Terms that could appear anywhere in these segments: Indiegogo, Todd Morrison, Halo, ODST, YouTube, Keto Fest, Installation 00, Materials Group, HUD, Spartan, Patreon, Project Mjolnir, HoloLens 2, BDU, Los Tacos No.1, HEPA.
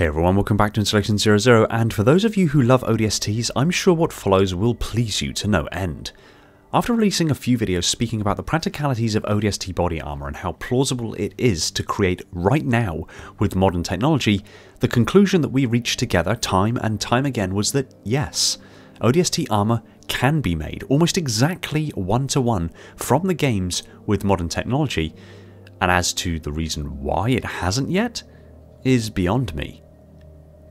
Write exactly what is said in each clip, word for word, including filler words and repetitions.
Hey everyone, welcome back to Installation zero zero, and for those of you who love O D S Ts, I'm sure what follows will please you to no end. After releasing a few videos speaking about the practicalities of O D S T body armor and how plausible it is to create right now with modern technology, the conclusion that we reached together time and time again was that yes, O D S T armor can be made almost exactly one-to-one from the games with modern technology, and as to the reason why it hasn't yet is beyond me.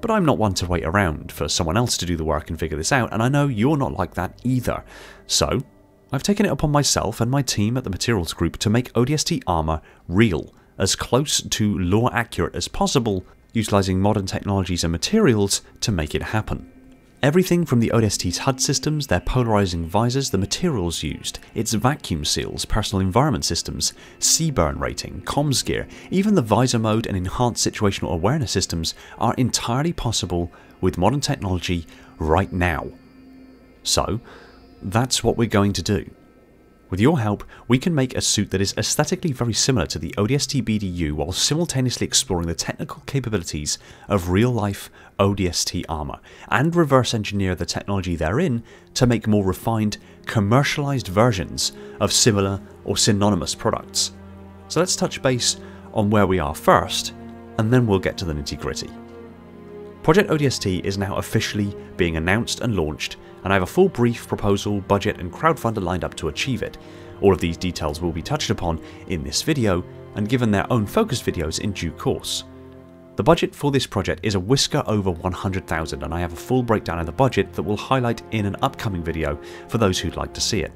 But I'm not one to wait around for someone else to do the work and figure this out, and I know you're not like that either. So I've taken it upon myself and my team at the Materials Group to make O D S T armour real, as close to lore accurate as possible, utilising modern technologies and materials to make it happen. Everything from the O D S T's H U D systems, their polarising visors, the materials used, its vacuum seals, personal environment systems, sea burn rating, comms gear, even the visor mode and enhanced situational awareness systems are entirely possible with modern technology right now. So that's what we're going to do. With your help, we can make a suit that is aesthetically very similar to the O D S T B D U while simultaneously exploring the technical capabilities of real-life O D S T armour, and reverse engineer the technology therein to make more refined, commercialised versions of similar or synonymous products. So let's touch base on where we are first, and then we'll get to the nitty-gritty. Project O D S T is now officially being announced and launched, and I have a full brief, proposal, budget and crowdfunder lined up to achieve it. All of these details will be touched upon in this video and given their own focus videos in due course. The budget for this project is a whisker over one hundred thousand, and I have a full breakdown of the budget that we'll highlight in an upcoming video for those who'd like to see it.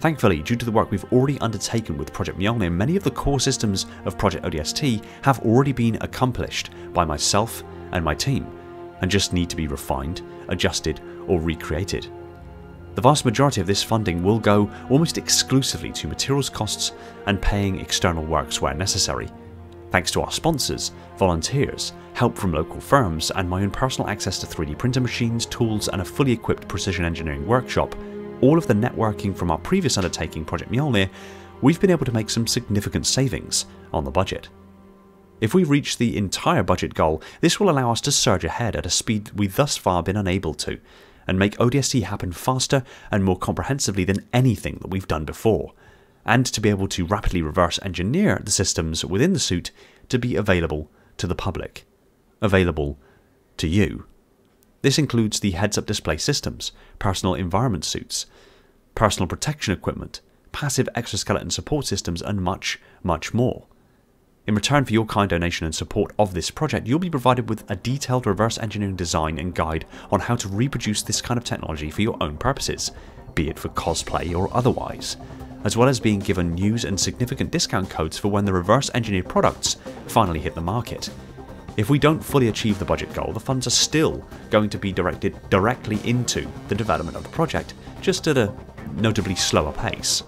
Thankfully, due to the work we've already undertaken with Project Mjolnir, many of the core systems of Project O D S T have already been accomplished by myself and my team, and just need to be refined, adjusted or recreated. The vast majority of this funding will go almost exclusively to materials costs and paying external works where necessary. Thanks to our sponsors, volunteers, help from local firms and my own personal access to three D printer machines, tools and a fully equipped precision engineering workshop, all of the networking from our previous undertaking Project Mjolnir, we've been able to make some significant savings on the budget. If we reach the entire budget goal, this will allow us to surge ahead at a speed we've thus far been unable to, and make O D S T happen faster and more comprehensively than anything that we've done before, and to be able to rapidly reverse engineer the systems within the suit to be available to the public. Available to you. This includes the heads-up display systems, personal environment suits, personal protection equipment, passive exoskeleton support systems and much, much more. In return for your kind donation and support of this project, you'll be provided with a detailed reverse engineering design and guide on how to reproduce this kind of technology for your own purposes, be it for cosplay or otherwise, as well as being given news and significant discount codes for when the reverse engineered products finally hit the market. If we don't fully achieve the budget goal, the funds are still going to be directed directly into the development of the project, just at a notably slower pace.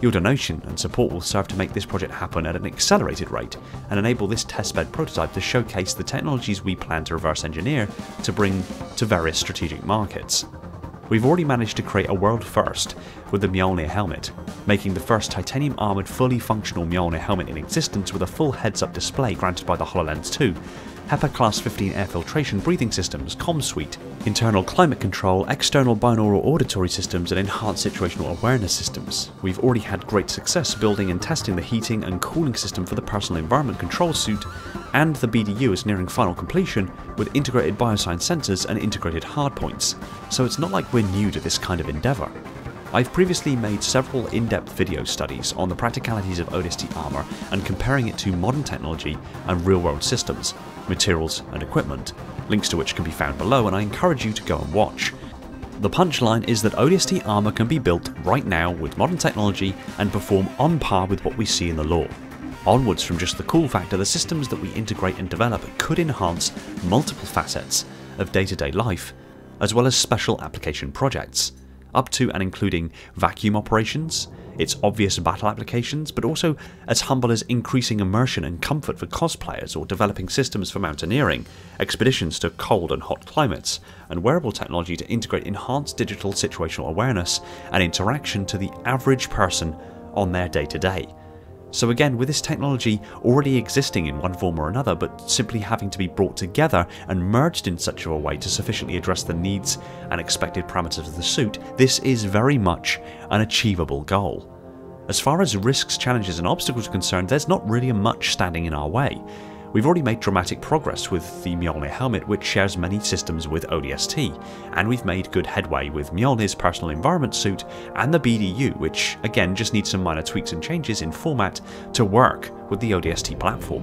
Your donation and support will serve to make this project happen at an accelerated rate and enable this testbed prototype to showcase the technologies we plan to reverse engineer to bring to various strategic markets. We've already managed to create a world first with the Mjolnir helmet, making the first titanium armoured fully functional Mjolnir helmet in existence with a full heads-up display granted by the HoloLens two, HEPA Class fifteen air filtration breathing systems, comm suite, internal climate control, external binaural auditory systems and enhanced situational awareness systems. We've already had great success building and testing the heating and cooling system for the personal environment control suit, and the B D U is nearing final completion with integrated bioscience sensors and integrated hardpoints, so it's not like we're new to this kind of endeavour. I've previously made several in-depth video studies on the practicalities of O D S T armour and comparing it to modern technology and real-world systems, materials and equipment, links to which can be found below, and I encourage you to go and watch. The punchline is that O D S T armour can be built right now with modern technology and perform on par with what we see in the lore. Onwards from just the cool factor, the systems that we integrate and develop could enhance multiple facets of day-to-day life, as well as special application projects, up to and including vacuum operations, its obvious battle applications, but also as humble as increasing immersion and comfort for cosplayers or developing systems for mountaineering, expeditions to cold and hot climates, and wearable technology to integrate enhanced digital situational awareness and interaction to the average person on their day-to-day. So again, with this technology already existing in one form or another, but simply having to be brought together and merged in such a way to sufficiently address the needs and expected parameters of the suit, this is very much an achievable goal. As far as risks, challenges and obstacles are concerned, there's not really much standing in our way. We've already made dramatic progress with the Mjolnir helmet, which shares many systems with O D S T, and we've made good headway with Mjolnir's personal environment suit and the B D U, which again just needs some minor tweaks and changes in format to work with the O D S T platform.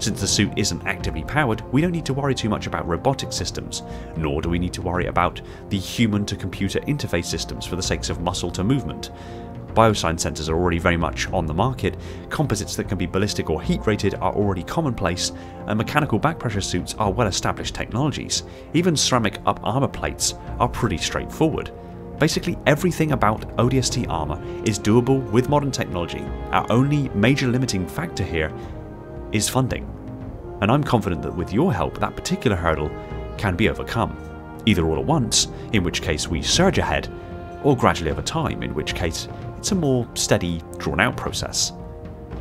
Since the suit isn't actively powered, we don't need to worry too much about robotic systems, nor do we need to worry about the human-to-computer interface systems for the sakes of muscle-to-movement. Biosign sensors are already very much on the market, composites that can be ballistic or heat rated are already commonplace, and mechanical back pressure suits are well established technologies. Even ceramic up armour plates are pretty straightforward. Basically everything about O D S T armour is doable with modern technology. Our only major limiting factor here is funding, and I'm confident that with your help that particular hurdle can be overcome, either all at once, in which case we surge ahead, or gradually over time, in which case it's a more steady, drawn-out process.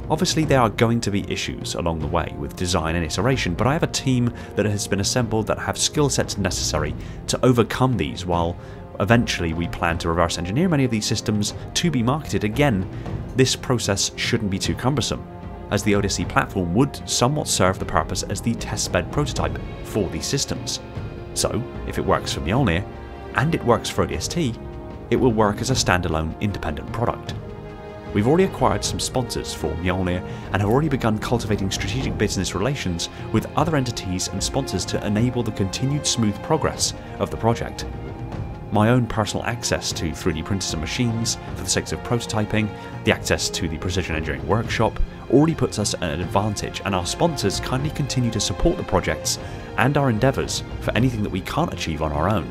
Obviously there are going to be issues along the way with design and iteration, but I have a team that has been assembled that have skill sets necessary to overcome these, while eventually we plan to reverse engineer many of these systems to be marketed. Again, this process shouldn't be too cumbersome, as the O D S T platform would somewhat serve the purpose as the testbed prototype for these systems. So if it works for Mjolnir, and it works for O D S T, it will work as a standalone independent product. We've already acquired some sponsors for Mjolnir and have already begun cultivating strategic business relations with other entities and sponsors to enable the continued smooth progress of the project. My own personal access to three D printers and machines for the sakes of prototyping, the access to the Precision Engineering Workshop already puts us at an advantage, and our sponsors kindly continue to support the projects and our endeavours for anything that we can't achieve on our own.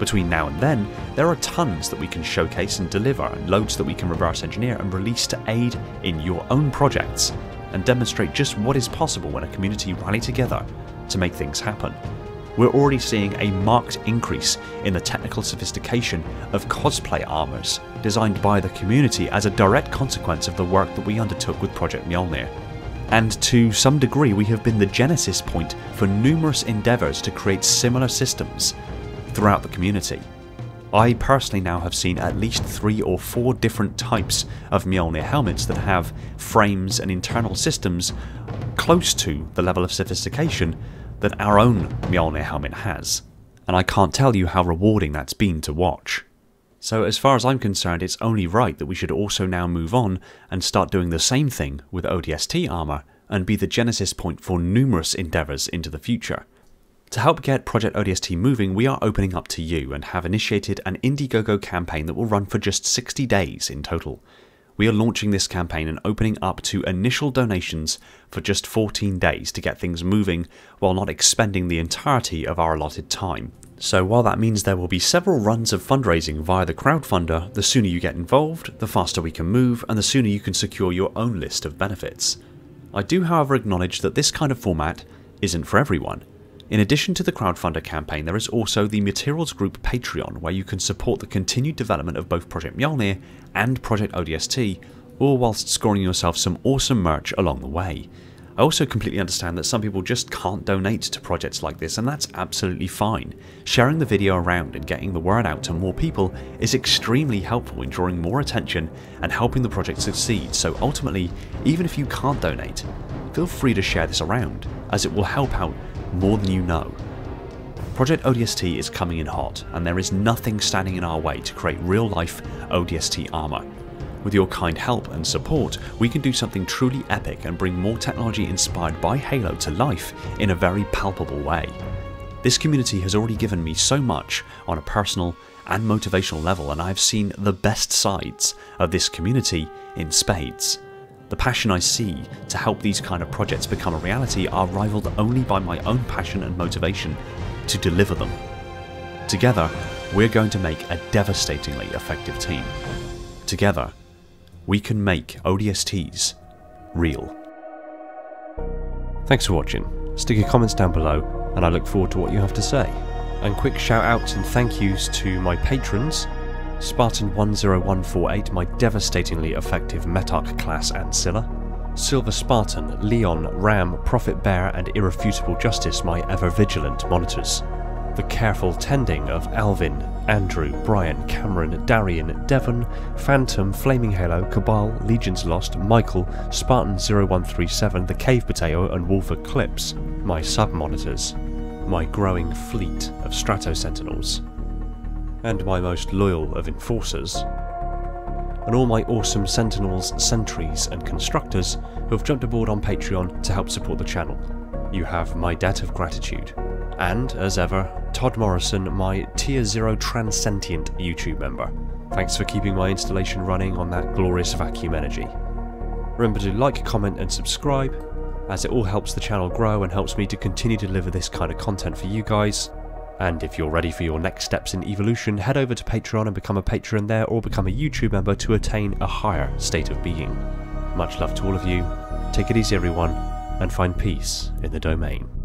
Between now and then, there are tons that we can showcase and deliver, and loads that we can reverse engineer and release to aid in your own projects and demonstrate just what is possible when a community rally together to make things happen. We're already seeing a marked increase in the technical sophistication of cosplay armors designed by the community as a direct consequence of the work that we undertook with Project Mjolnir. And to some degree, we have been the genesis point for numerous endeavors to create similar systems throughout the community. I personally now have seen at least three or four different types of Mjolnir helmets that have frames and internal systems close to the level of sophistication that our own Mjolnir helmet has, and I can't tell you how rewarding that's been to watch. So as far as I'm concerned, it's only right that we should also now move on and start doing the same thing with O D S T armor and be the genesis point for numerous endeavors into the future. To help get Project O D S T moving, we are opening up to you and have initiated an Indiegogo campaign that will run for just sixty days in total. We are launching this campaign and opening up to initial donations for just fourteen days to get things moving while not expending the entirety of our allotted time. So while that means there will be several runs of fundraising via the crowdfunder, the sooner you get involved, the faster we can move, and the sooner you can secure your own list of benefits. I do, however, acknowledge that this kind of format isn't for everyone. In addition to the crowdfunder campaign, there is also the Materials Group Patreon, where you can support the continued development of both Project Mjolnir and Project O D S T, all whilst scoring yourself some awesome merch along the way. I also completely understand that some people just can't donate to projects like this, and that's absolutely fine. Sharing the video around and getting the word out to more people is extremely helpful in drawing more attention and helping the project succeed, so ultimately, even if you can't donate, feel free to share this around, as it will help out more than you know. Project O D S T is coming in hot, and there is nothing standing in our way to create real-life O D S T armor. With your kind help and support, we can do something truly epic and bring more technology inspired by Halo to life in a very palpable way. This community has already given me so much on a personal and motivational level, and I've seen the best sides of this community in spades. The passion I see to help these kind of projects become a reality are rivaled only by my own passion and motivation to deliver them. Together, we're going to make a devastatingly effective team. Together, we can make O D S Ts real. Thanks for watching. Stick your comments down below, and I look forward to what you have to say. And quick shout outs and thank yous to my patrons: Spartan one zero one four eight, my devastatingly effective Metarch class Ancilla, Silver Spartan, Leon, Ram, Prophet Bear and Irrefutable Justice, my ever-vigilant monitors. The careful tending of Alvin, Andrew, Brian, Cameron, Darian, Devon, Phantom, Flaming Halo, Cabal, Legions Lost, Michael, Spartan zero one three seven, The Cave Potato and Wolf Eclipse, my sub-monitors. My growing fleet of Strato-Sentinels. And my most loyal of enforcers. And all my awesome Sentinels, Sentries and Constructors who have jumped aboard on Patreon to help support the channel. You have my debt of gratitude. And, as ever, Todd Morrison, my Tier Zero Transcendent YouTube member. Thanks for keeping my installation running on that glorious vacuum energy. Remember to like, comment and subscribe, as it all helps the channel grow and helps me to continue to deliver this kind of content for you guys. And if you're ready for your next steps in evolution, head over to Patreon and become a patron there or become a YouTube member to attain a higher state of being. Much love to all of you, take it easy everyone, and find peace in the domain.